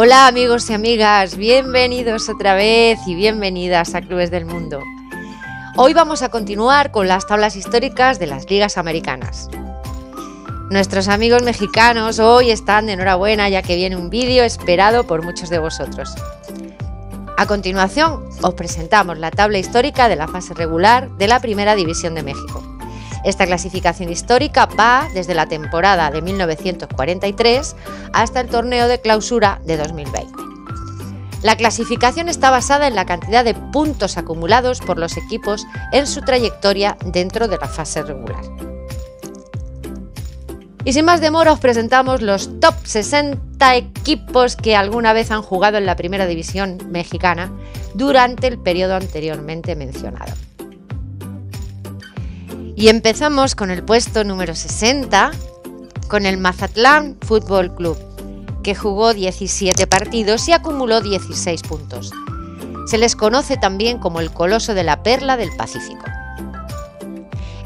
Hola amigos y amigas, bienvenidos otra vez y bienvenidas a Clubes del Mundo. Hoy vamos a continuar con las tablas históricas de las ligas americanas. Nuestros amigos mexicanos hoy están de enhorabuena ya que viene un vídeo esperado por muchos de vosotros. A continuación os presentamos la tabla histórica de la fase regular de la Primera División de México. Esta clasificación histórica va desde la temporada de 1943 hasta el torneo de clausura de 2020. La clasificación está basada en la cantidad de puntos acumulados por los equipos en su trayectoria dentro de la fase regular. Y sin más demora os presentamos los top 60 equipos que alguna vez han jugado en la Primera División Mexicana durante el periodo anteriormente mencionado. Y empezamos con el puesto número 60, con el Mazatlán Fútbol Club, que jugó 17 partidos y acumuló 16 puntos. Se les conoce también como el Coloso de la Perla del Pacífico.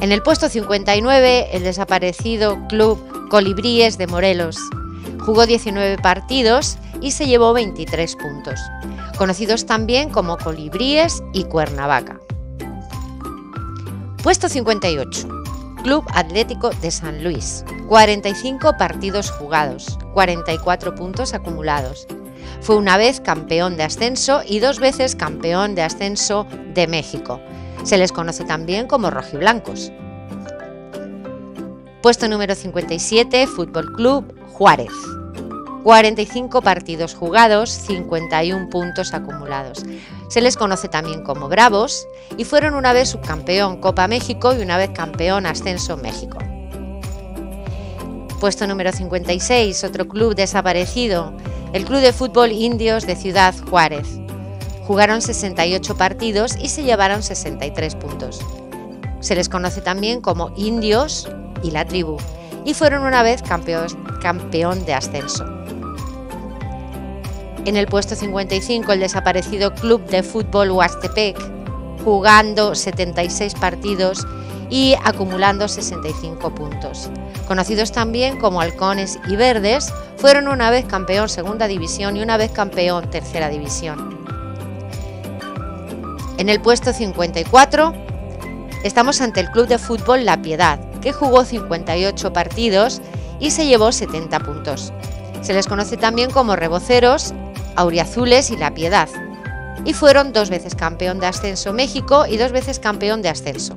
En el puesto 59, el desaparecido Club Colibríes de Morelos. Jugó 19 partidos y se llevó 23 puntos, conocidos también como Colibríes y Cuernavaca. Puesto 58, Club Atlético de San Luis, 45 partidos jugados, 44 puntos acumulados. Fue una vez campeón de ascenso y dos veces campeón de ascenso de México. Se les conoce también como rojiblancos. Puesto número 57, Fútbol Club Juárez, 45 partidos jugados, 51 puntos acumulados. Se les conoce también como Bravos y fueron una vez subcampeón Copa México y una vez campeón Ascenso México. Puesto número 56, otro club desaparecido, el Club de Fútbol Indios de Ciudad Juárez. Jugaron 68 partidos y se llevaron 63 puntos. Se les conoce también como Indios y La Tribu y fueron una vez campeón de Ascenso. En el puesto 55, el desaparecido Club de Fútbol Oaxtepec, jugando 76 partidos y acumulando 65 puntos. Conocidos también como Halcones y Verdes, fueron una vez campeón Segunda División y una vez campeón Tercera División. En el puesto 54, estamos ante el Club de Fútbol La Piedad, que jugó 58 partidos y se llevó 70 puntos. Se les conoce también como Reboceros, Auriazules y La Piedad, y fueron dos veces campeón de Ascenso México y dos veces campeón de Ascenso.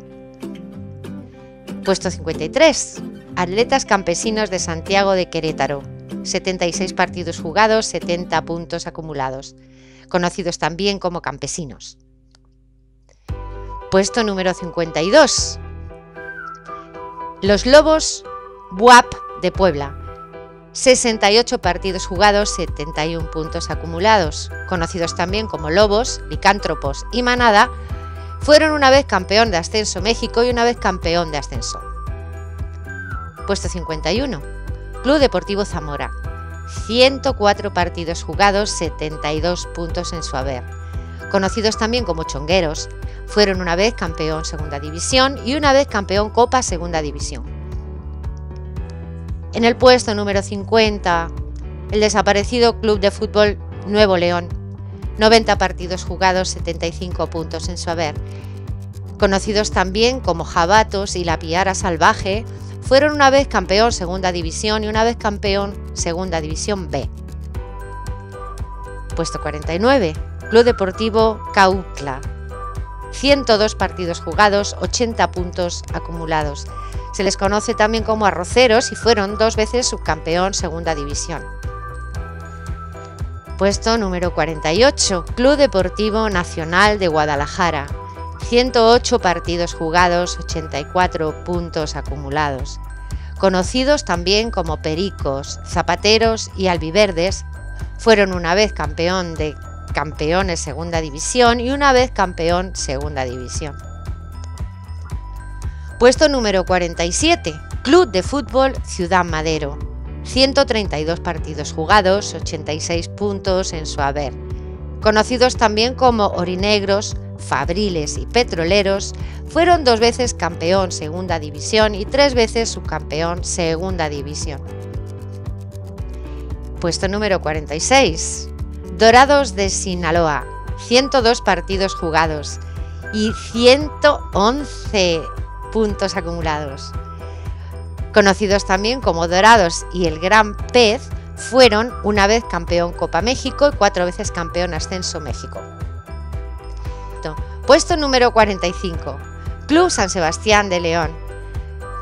Puesto 53, Atletas Campesinos de Santiago de Querétaro, 76 partidos jugados, 70 puntos acumulados, conocidos también como Campesinos. Puesto número 52, Los Lobos Buap de Puebla, 68 partidos jugados, 71 puntos acumulados, conocidos también como Lobos, Licántropos y Manada, fueron una vez campeón de Ascenso México y una vez campeón de Ascenso. Puesto 51, Club Deportivo Zamora, 104 partidos jugados, 72 puntos en su haber, conocidos también como Chongueros, fueron una vez campeón Segunda División y una vez campeón Copa Segunda División. En el puesto número 50, el desaparecido Club de Fútbol Nuevo León, 90 partidos jugados, 75 puntos en su haber. Conocidos también como Jabatos y La Piara Salvaje, fueron una vez campeón Segunda División y una vez campeón Segunda División B. Puesto 49, Club Deportivo Cautla, 102 partidos jugados, 80 puntos acumulados. Se les conoce también como Arroceros y fueron dos veces subcampeón Segunda División. Puesto número 48, Club Deportivo Nacional de Guadalajara, 108 partidos jugados, 84 puntos acumulados. Conocidos también como Pericos, Zapateros y Albiverdes, fueron una vez campeón de campeones Segunda División y una vez campeón Segunda División. Puesto número 47, Club de Fútbol Ciudad Madero, 132 partidos jugados, 86 puntos en su haber. Conocidos también como Orinegros, Fabriles y Petroleros, fueron 2 veces campeón Segunda División y 3 veces subcampeón Segunda División. Puesto número 46. Dorados de Sinaloa, 102 partidos jugados y 111 puntos acumulados. Conocidos también como Dorados y el Gran Pez, fueron 1 vez campeón Copa México y 4 veces campeón Ascenso México. Puesto número 45. Club San Sebastián de León,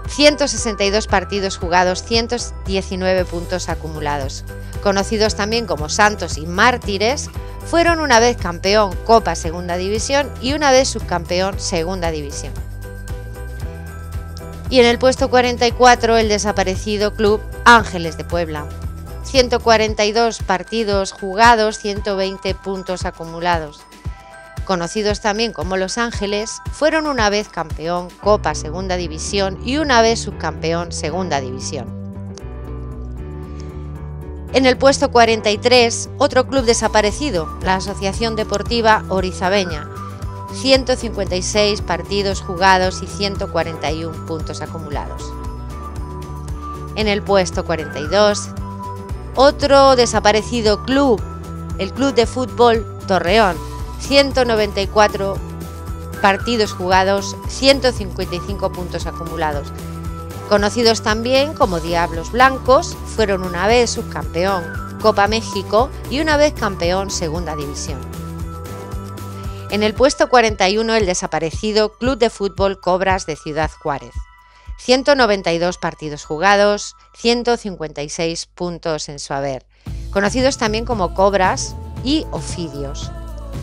162 partidos jugados, 119 puntos acumulados. Conocidos también como Santos y Mártires, fueron 1 vez campeón Copa Segunda División y 1 vez subcampeón Segunda División. Y en el puesto 44, el desaparecido club Ángeles de Puebla, 142 partidos jugados, 120 puntos acumulados. Conocidos también como Los Ángeles, fueron 1 vez campeón Copa Segunda División y 1 vez subcampeón Segunda División. En el puesto 43, otro club desaparecido, la Asociación Deportiva Orizabeña, 156 partidos jugados y 141 puntos acumulados. En el puesto 42, otro desaparecido club, el Club de Fútbol Torreón, 194 partidos jugados, 155 puntos acumulados. Conocidos también como Diablos Blancos, fueron 1 vez subcampeón Copa México y 1 vez campeón Segunda División. En el puesto 41, el desaparecido Club de Fútbol Cobras de Ciudad Juárez, 192 partidos jugados, 156 puntos en su haber. Conocidos también como Cobras y Ofidios,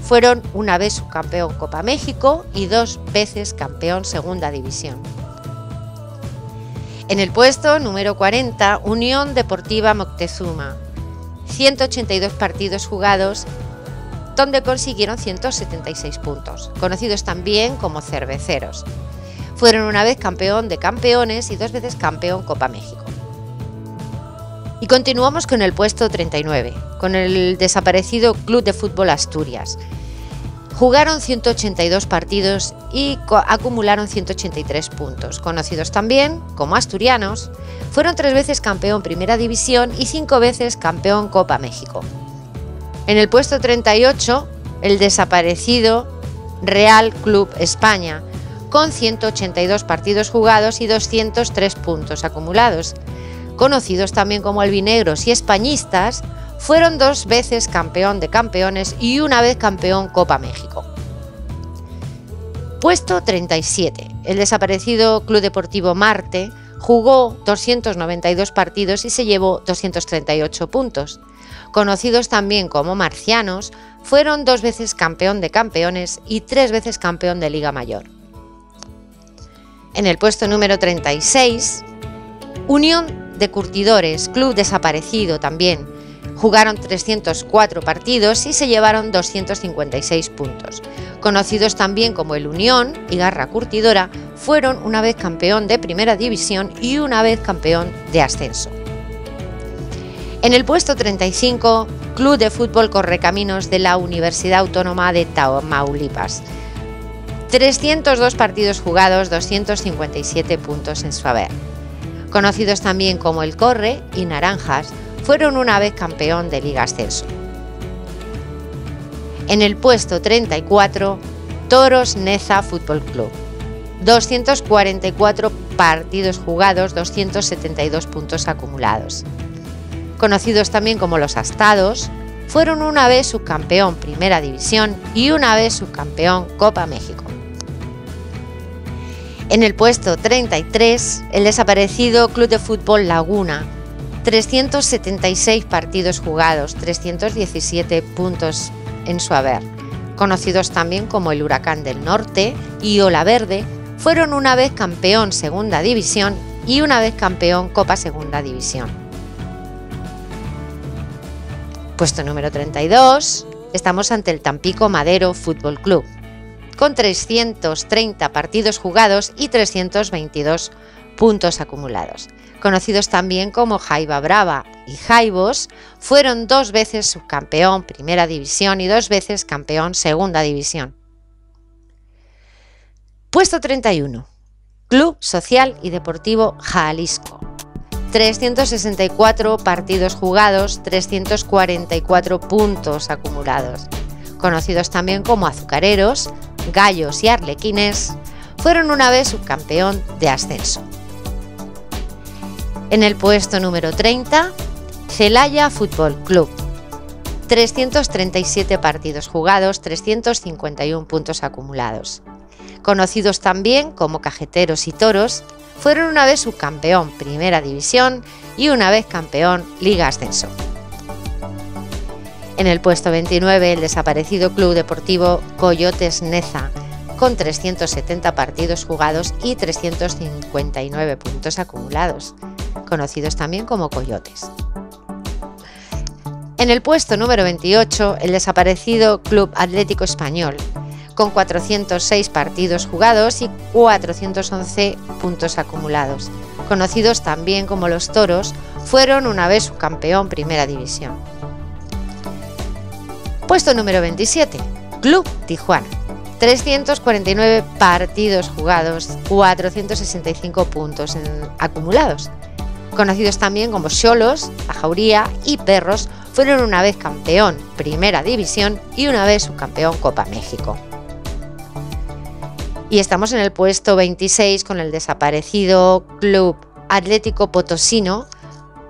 fueron 1 vez subcampeón Copa México y 2 veces campeón Segunda División. En el puesto número 40, Unión Deportiva Moctezuma, 182 partidos jugados, donde consiguieron 176 puntos, conocidos también como Cerveceros. Fueron 1 vez campeón de campeones y 2 veces campeón Copa México. Y continuamos con el puesto 39, con el desaparecido Club de Fútbol Asturias. Jugaron 182 partidos y acumularon 183 puntos. Conocidos también como Asturianos, fueron 3 veces campeón Primera División y 5 veces campeón Copa México. En el puesto 38, el desaparecido Real Club España, con 182 partidos jugados y 203 puntos acumulados. Conocidos también como Albinegros y Españistas, fueron 2 veces campeón de campeones y 1 vez campeón Copa México. Puesto 37. El desaparecido Club Deportivo Marte jugó 292 partidos y se llevó 238 puntos. Conocidos también como Marcianos, fueron 2 veces campeón de campeones y 3 veces campeón de Liga Mayor. En el puesto número 36, Unión de Curtidores, club desaparecido también. Jugaron 304 partidos y se llevaron 256 puntos. Conocidos también como el Unión y Garra Curtidora, fueron 1 vez campeón de Primera División y 1 vez campeón de Ascenso. En el puesto 35, Club de Fútbol Correcaminos de la Universidad Autónoma de Tamaulipas, 302 partidos jugados, 257 puntos en su haber. Conocidos también como el Corre y Naranjas, fueron 1 vez campeón de Liga Ascenso. En el puesto 34, Toros Neza Football Club, 244 partidos jugados, 272 puntos acumulados. Conocidos también como los Astados, fueron 1 vez subcampeón Primera División y 1 vez subcampeón Copa México. En el puesto 33, el desaparecido Club de Fútbol Laguna, 376 partidos jugados, 317 puntos en su haber. Conocidos también como el Huracán del Norte y Ola Verde, fueron 1 vez campeón Segunda División y 1 vez campeón Copa Segunda División. Puesto número 32, estamos ante el Tampico Madero Fútbol Club, con 330 partidos jugados y 322 puntos acumulados. Conocidos también como Jaiba Brava y Jaibos, fueron 2 veces subcampeón Primera División y 2 veces campeón Segunda División. Puesto 31. Club Social y Deportivo Jalisco. 364 partidos jugados, 344 puntos acumulados. Conocidos también como Azucareros, Gallos y Arlequines, fueron 1 vez subcampeón de ascenso. En el puesto número 30, Celaya Fútbol Club. 337 partidos jugados, 351 puntos acumulados. Conocidos también como Cajeteros y Toros, fueron 1 vez subcampeón Primera División y 1 vez campeón Liga Ascenso. En el puesto 29, el desaparecido Club Deportivo Coyotes Neza, con 370 partidos jugados y 359 puntos acumulados, conocidos también como Coyotes. En el puesto número 28, el desaparecido Club Atlético Español, con 406 partidos jugados y 411 puntos acumulados, conocidos también como los Toros, fueron 1 vez subcampeón Primera División. Puesto número 27, Club Tijuana. 349 partidos jugados, 465 puntos acumulados. Conocidos también como Xolos, La Jauría y Perros, fueron 1 vez campeón Primera División y 1 vez subcampeón Copa México. Y estamos en el puesto 26 con el desaparecido Club Atlético Potosino,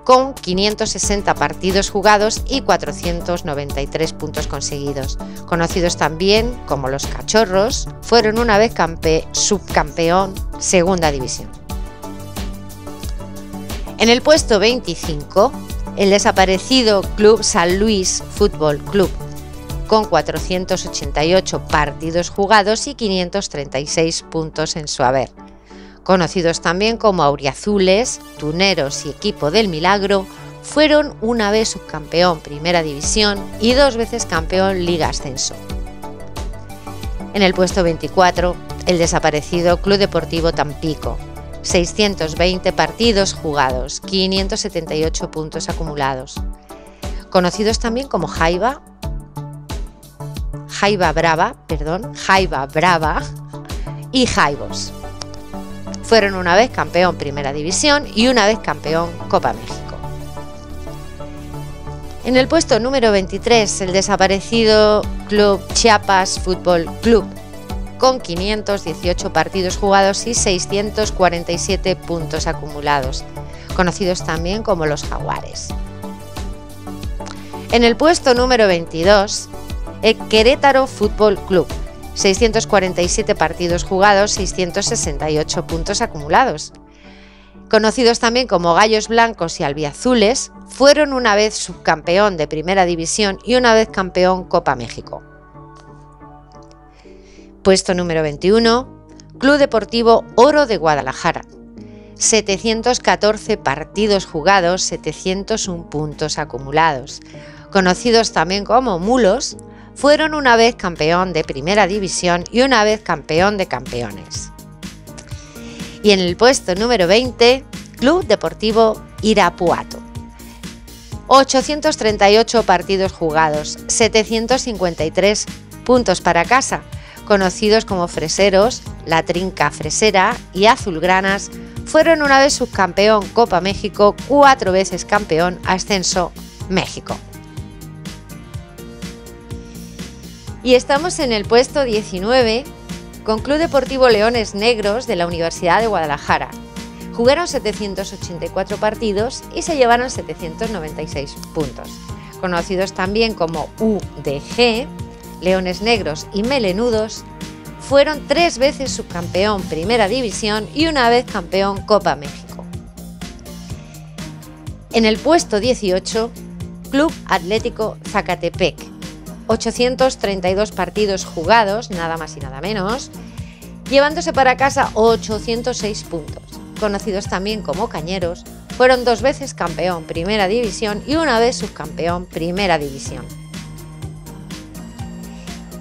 con 560 partidos jugados y 493 puntos conseguidos. Conocidos también como los Cachorros, fueron 1 vez subcampeón Segunda División. En el puesto 25, el desaparecido Club San Luis Fútbol Club, con 488 partidos jugados y 536 puntos en su haber. Conocidos también como Auriazules, Tuneros y Equipo del Milagro, fueron 1 vez subcampeón Primera División y 2 veces campeón Liga Ascenso. En el puesto 24, el desaparecido Club Deportivo Tampico. 620 partidos jugados, 578 puntos acumulados. Conocidos también como Jaiba Brava y Jaibos. Fueron 1 vez campeón Primera División y 1 vez campeón Copa México. En el puesto número 23, el desaparecido Club Chiapas Fútbol Club, con 518 partidos jugados y 647 puntos acumulados, conocidos también como los Jaguares. En el puesto número 22, el Querétaro Fútbol Club, 647 partidos jugados, 668 puntos acumulados. Conocidos también como Gallos Blancos y Albiazules, fueron 1 vez subcampeón de Primera División y 1 vez campeón Copa México. Puesto número 21, Club Deportivo Oro de Guadalajara. 714 partidos jugados, 701 puntos acumulados. Conocidos también como Mulos, fueron 1 vez campeón de Primera División y 1 vez campeón de campeones. Y en el puesto número 20, Club Deportivo Irapuato. 838 partidos jugados, 753 puntos para casa. Conocidos como Freseros, La Trinca Fresera y Azulgranas, fueron 1 vez subcampeón Copa México, 4 veces campeón Ascenso México. Y estamos en el puesto 19 con Club Deportivo Leones Negros de la Universidad de Guadalajara. Jugaron 784 partidos y se llevaron 796 puntos. Conocidos también como UDG, Leones Negros y Melenudos, fueron 3 veces subcampeón Primera División y 1 vez campeón Copa México. En el puesto 18, Club Atlético Zacatepec. 832 partidos jugados, nada más y nada menos, llevándose para casa 806 puntos. Conocidos también como Cañeros, fueron 2 veces campeón Primera División y 1 vez subcampeón Primera División.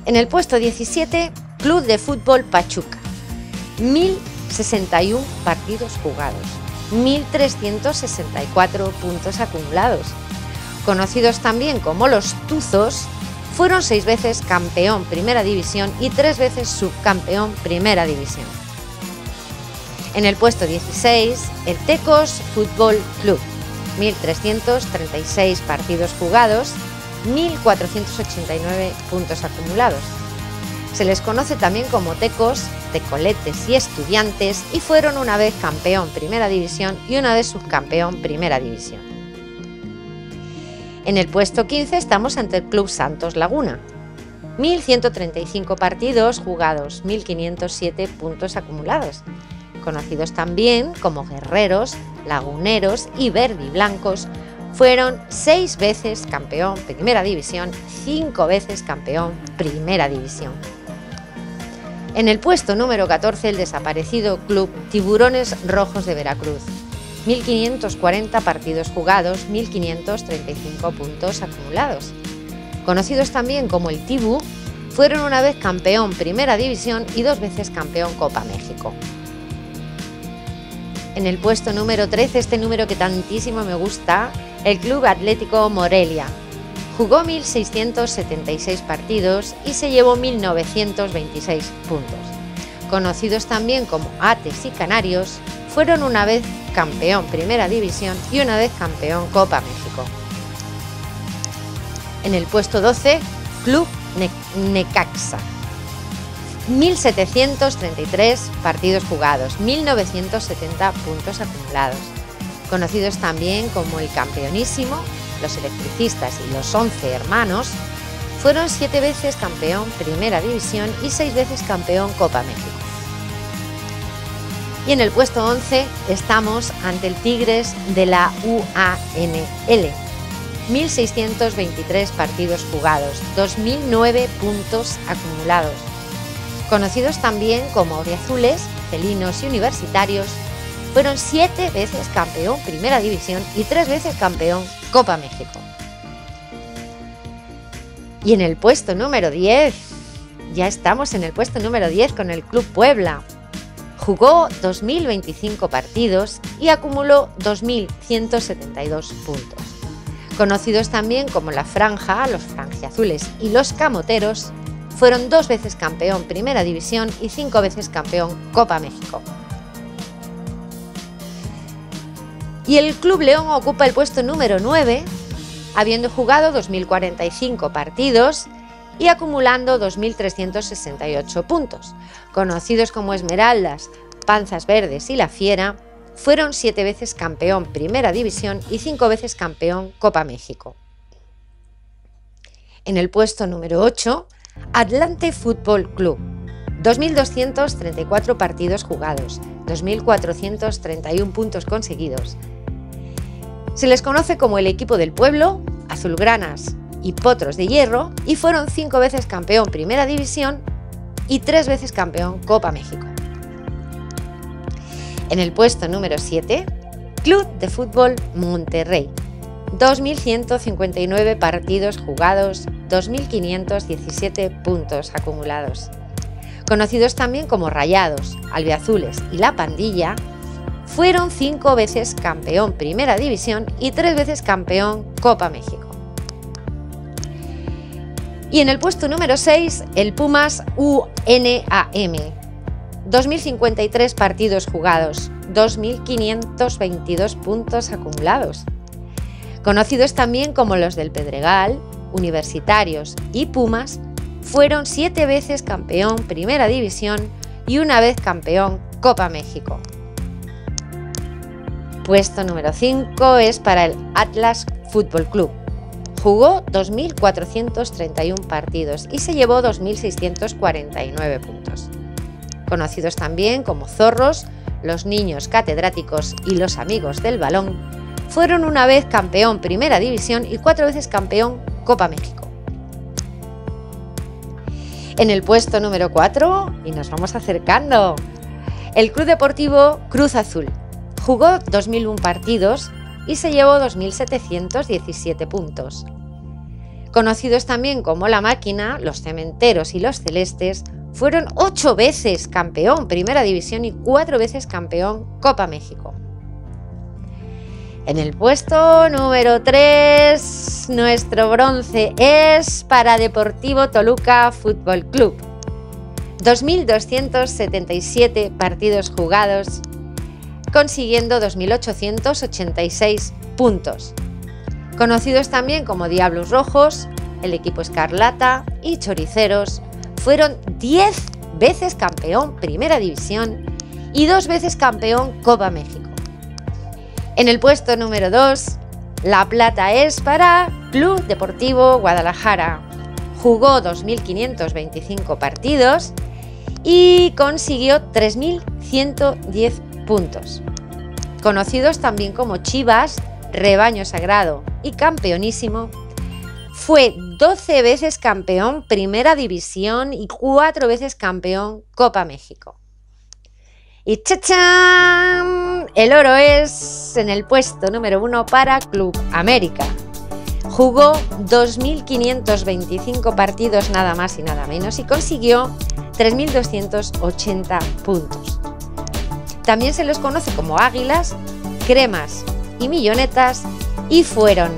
En el puesto 17, Club de Fútbol Pachuca. 1.000 61 partidos jugados, 1.364 puntos acumulados. Conocidos también como los Tuzos, fueron 6 veces campeón Primera División y 3 veces subcampeón Primera División. En el puesto 16, el Tecos Fútbol Club, 1.336 partidos jugados, 1.489 puntos acumulados. Se les conoce también como Tecos, Tecoletes y Estudiantes, y fueron una vez campeón Primera División y una vez subcampeón Primera División. En el puesto 15 estamos ante el Club Santos Laguna, 1.135 partidos jugados, 1.507 puntos acumulados, conocidos también como Guerreros, Laguneros y Verdiblancos. Fueron 6 veces campeón Primera División, 5 veces campeón Primera División. En el puesto número 14, el desaparecido Club Tiburones Rojos de Veracruz, 1.540 partidos jugados, 1.535 puntos acumulados. Conocidos también como el Tibu, fueron una vez campeón Primera División y 2 veces campeón Copa México. En el puesto número 13, este número que tantísimo me gusta, el Club Atlético Morelia. Jugó 1.676 partidos y se llevó 1.926 puntos. Conocidos también como Ates y Canarios, fueron una vez campeón Primera División y una vez campeón Copa México. En el puesto 12, Club Necaxa. 1.733 partidos jugados, 1.970 puntos acumulados. Conocidos también como el Campeonísimo, los Electricistas y los 11 Hermanos, fueron 7 veces campeón Primera División y 6 veces campeón Copa México. Y en el puesto 11 estamos ante el Tigres de la UANL. 1.623 partidos jugados, 2.009 puntos acumulados. Conocidos también como Auriazules, Felinos y Universitarios, fueron 7 veces campeón Primera División y 3 veces campeón Copa México. Y en el puesto número 10, ya estamos en el puesto número 10 con el Club Puebla. Jugó 2.025 partidos y acumuló 2.172 puntos. Conocidos también como La Franja, los Franjiazules y los Camoteros, fueron 2 veces campeón Primera División y 5 veces campeón Copa México. Y el Club León ocupa el puesto número 9, habiendo jugado 2.045 partidos y acumulando 2.368 puntos. Conocidos como Esmeraldas, Panzas Verdes y La Fiera, fueron 7 veces campeón Primera División y 5 veces campeón Copa México. En el puesto número 8, Atlante Fútbol Club, 2.234 partidos jugados, 2.431 puntos conseguidos. Se les conoce como el equipo del pueblo, azulgranas y potros de hierro, y fueron 5 veces campeón Primera División y 3 veces campeón Copa México. En el puesto número 7, Club de Fútbol Monterrey. 2.159 partidos jugados, 2.517 puntos acumulados. Conocidos también como Rayados, Albiazules y La Pandilla, fueron 5 veces campeón Primera División y 3 veces campeón Copa México. Y en el puesto número 6, el Pumas UNAM. 2.053 partidos jugados, 2.522 puntos acumulados. Conocidos también como los del Pedregal, Universitarios y Pumas, fueron 7 veces campeón Primera División y una vez campeón Copa México. Puesto número 5 es para el Atlas Fútbol Club. Jugó 2.431 partidos y se llevó 2.649 puntos. Conocidos también como Zorros, los Niños Catedráticos y los Amigos del Balón, fueron una vez campeón Primera División y 4 veces campeón Copa México. En el puesto número 4, y nos vamos acercando, el Club Deportivo Cruz Azul. Jugó 2.001 partidos y se llevó 2.717 puntos. Conocidos también como La Máquina, los Cementeros y los Celestes, Fueron 8 veces campeón Primera División y 4 veces campeón Copa México. En el puesto número 3, nuestro bronce es para Deportivo Toluca Fútbol Club. 2.277 partidos jugados, consiguiendo 2.886 puntos. Conocidos también como Diablos Rojos, el equipo Escarlata y Choriceros, fueron 10 veces campeón Primera División y 2 veces campeón Copa México. En el puesto número 2, la plata es para Club Deportivo Guadalajara. Jugó 2.525 partidos y consiguió 3.110 puntos. Conocidos también como Chivas, Rebaño Sagrado y Campeonísimo, fue 12 veces campeón Primera División y 4 veces campeón Copa México. Y ¡chachán! El oro es en el puesto número 1 para Club América. Jugó 2.525 partidos nada más y nada menos y consiguió 3.280 puntos. También se los conoce como Águilas, Cremas y Millonetas, y fueron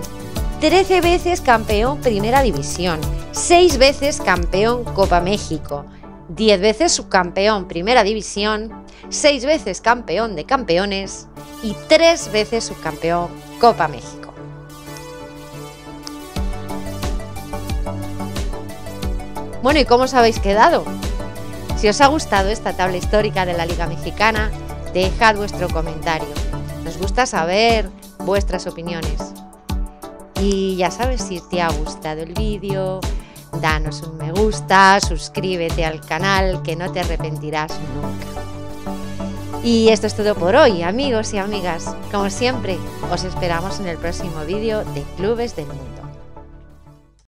13 veces campeón Primera División, 6 veces campeón Copa México, 10 veces subcampeón Primera División, 6 veces campeón de campeones y 3 veces subcampeón Copa México. Bueno, ¿y cómo os habéis quedado? Si os ha gustado esta tabla histórica de la Liga Mexicana, dejad vuestro comentario. Nos gusta saber vuestras opiniones. Y ya sabes, si te ha gustado el vídeo, danos un me gusta, suscríbete al canal, que no te arrepentirás nunca. Y esto es todo por hoy, amigos y amigas. Como siempre, os esperamos en el próximo vídeo de Clubes del Mundo.